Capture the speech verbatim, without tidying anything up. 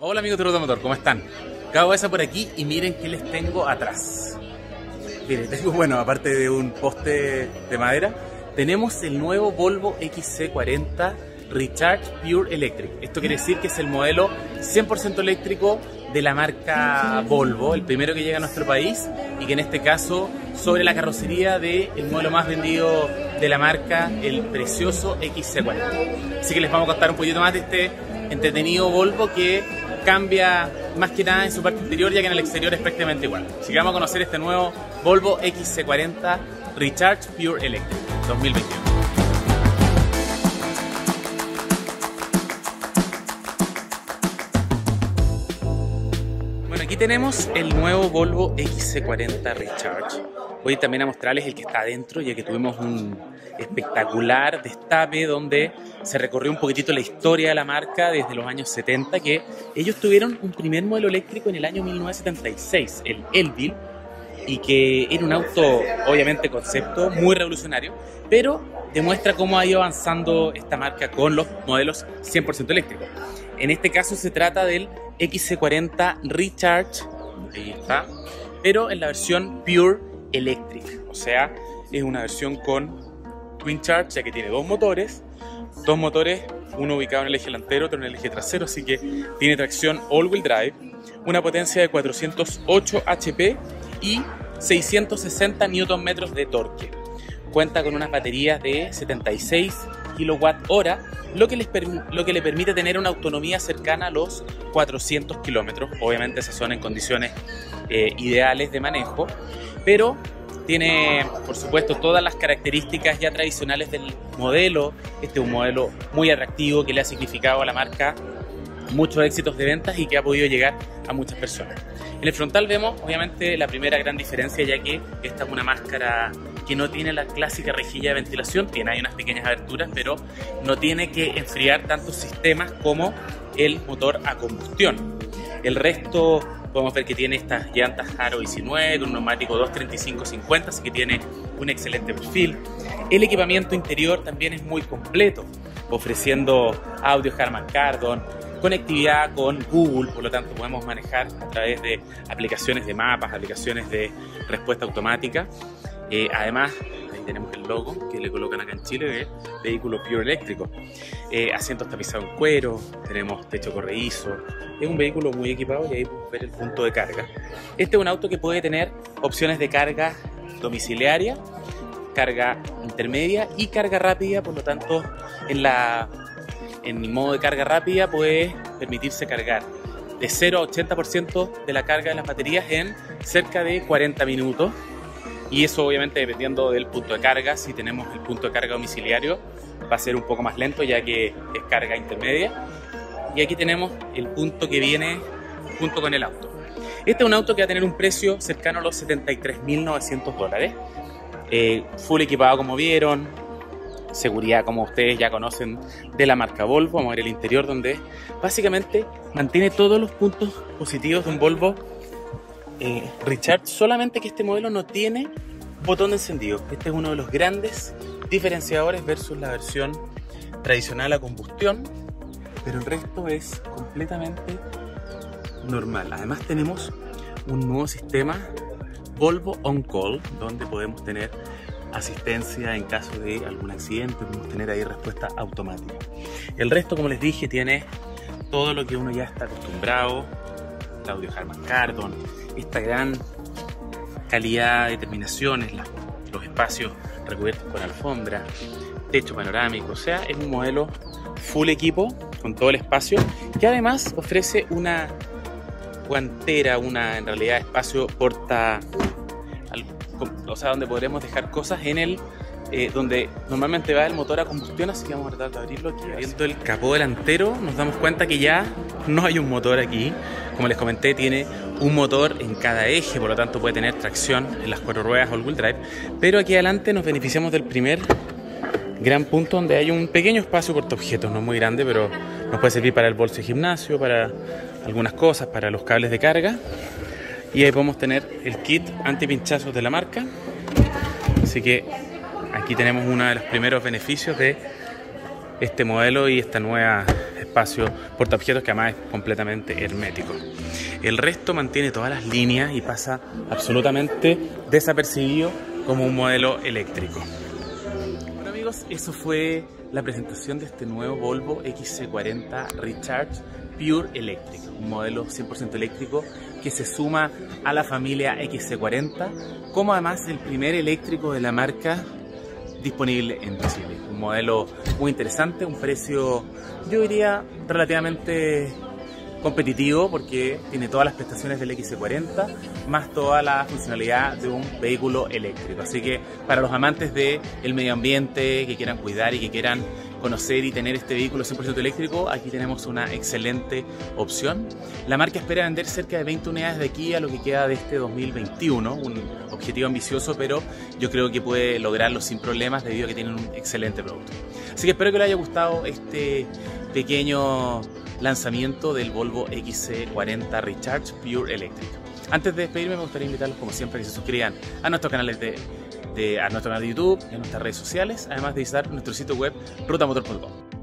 Hola amigos de Rotomotor, ¿cómo están? kWh por aquí y miren qué les tengo atrás. Miren, tengo, bueno, aparte de un poste de madera, tenemos el nuevo Volvo X C cuarenta Recharge Pure Electric. Esto quiere decir que es el modelo cien por ciento eléctrico de la marca Volvo, el primero que llega a nuestro país y que en este caso sobre la carrocería del modelo más vendido de la marca, el precioso X C cuarenta. Así que les vamos a contar un poquito más de este entretenido Volvo que cambia más que nada en su parte interior, ya que en el exterior es prácticamente igual. Así que vamos a conocer este nuevo Volvo X C cuarenta Recharge Pure Electric dos mil veintiuno. Aquí tenemos el nuevo Volvo X C cuarenta Recharge. Voy también a mostrarles el que está adentro, ya que tuvimos un espectacular destape donde se recorrió un poquitito la historia de la marca desde los años setenta, que ellos tuvieron un primer modelo eléctrico en el año mil novecientos setenta y seis, el Elbil, y que era un auto, obviamente concepto, muy revolucionario, pero demuestra cómo ha ido avanzando esta marca con los modelos cien por ciento eléctricos. En este caso se trata del X C cuarenta Recharge, ahí está, pero en la versión Pure Electric, o sea, es una versión con Twin Charge, ya que tiene dos motores, dos motores, uno ubicado en el eje delantero, otro en el eje trasero, así que tiene tracción all-wheel drive, una potencia de cuatrocientos ocho hache pe y seiscientos sesenta newton metros de torque. Cuenta con unas baterías de setenta y seis kilowatt hora, lo que les lo que le permite tener una autonomía cercana a los cuatrocientos kilómetros. Obviamente esas son en condiciones eh, ideales de manejo, pero tiene por supuesto todas las características ya tradicionales del modelo. Este es un modelo muy atractivo que le ha significado a la marca muchos éxitos de ventas y que ha podido llegar a muchas personas. En el frontal vemos obviamente la primera gran diferencia, ya que esta es una máscara que no tiene la clásica rejilla de ventilación, tiene ahí unas pequeñas aberturas, pero no tiene que enfriar tantos sistemas como el motor a combustión. El resto podemos ver que tiene estas llantas Aro diecinueve, un neumático dos treinta y cinco cincuenta, así que tiene un excelente perfil. El equipamiento interior también es muy completo, ofreciendo audio Harman Kardon, conectividad con Google, por lo tanto podemos manejar a través de aplicaciones de mapas, aplicaciones de respuesta automática. Eh, además, ahí tenemos el logo que le colocan acá en Chile de vehículo Pure Eléctrico. Eh, asientos tapizados en cuero, tenemos techo corredizo. Es un vehículo muy equipado y ahí podemos ver el punto de carga. Este es un auto que puede tener opciones de carga domiciliaria, carga intermedia y carga rápida, por lo tanto en la... En el modo de carga rápida puede permitirse cargar de cero a ochenta por ciento de la carga de las baterías en cerca de cuarenta minutos. Y eso obviamente dependiendo del punto de carga. Si tenemos el punto de carga domiciliario va a ser un poco más lento, ya que es carga intermedia. Y aquí tenemos el punto que viene junto con el auto. Este es un auto que va a tener un precio cercano a los setenta y tres mil novecientos dólares. Eh, full equipado como vieron. Seguridad como ustedes ya conocen de la marca Volvo. Vamos a ver el interior donde básicamente mantiene todos los puntos positivos de un Volvo eh, Recharge, solamente que este modelo no tiene botón de encendido. Este es uno de los grandes diferenciadores versus la versión tradicional a combustión, pero el resto es completamente normal. Además tenemos un nuevo sistema Volvo On Call, donde podemos tener asistencia en caso de algún accidente, podemos tener ahí respuesta automática. El resto, como les dije, tiene todo lo que uno ya está acostumbrado, el audio Harman Kardon, esta gran calidad de terminaciones, la, los espacios recubiertos con alfombra, techo panorámico, o sea, es un modelo full equipo con todo el espacio, que además ofrece una guantera, una en realidad espacio porta, o sea, donde podremos dejar cosas en el eh, donde normalmente va el motor a combustión, así que vamos a tratar de abrirlo aquí. Abriendo el capó delantero nos damos cuenta que ya no hay un motor aquí, como les comenté, tiene un motor en cada eje, por lo tanto puede tener tracción en las cuatro ruedas all-wheel drive, pero aquí adelante nos beneficiamos del primer gran punto donde hay un pequeño espacio portaobjetos, no muy grande, pero nos puede servir para el bolso de gimnasio, para algunas cosas, para los cables de carga. Y ahí podemos tener el kit antipinchazos de la marca. Así que aquí tenemos uno de los primeros beneficios de este modelo y este nuevo espacio, portaobjetos que además es completamente hermético. El resto mantiene todas las líneas y pasa absolutamente desapercibido como un modelo eléctrico. Bueno amigos, eso fue la presentación de este nuevo Volvo X C cuarenta Recharge Pure Electric, un modelo cien por ciento eléctrico que se suma a la familia X C cuarenta, como además el primer eléctrico de la marca disponible en Chile. Un modelo muy interesante, un precio yo diría relativamente competitivo porque tiene todas las prestaciones del X C cuarenta más toda la funcionalidad de un vehículo eléctrico, así que para los amantes del medio ambiente que quieran cuidar y que quieran conocer y tener este vehículo cien por ciento eléctrico, aquí tenemos una excelente opción. La marca espera vender cerca de veinte unidades de aquí a lo que queda de este dos mil veintiuno, un objetivo ambicioso, pero yo creo que puede lograrlo sin problemas debido a que tienen un excelente producto. Así que espero que les haya gustado este pequeño lanzamiento del Volvo X C cuarenta Recharge Pure Electric. Antes de despedirme me gustaría invitarlos como siempre a que se suscriban a nuestros canales de De, a nuestro canal de YouTube, en nuestras redes sociales, además de visitar nuestro sitio web ruta motor punto com.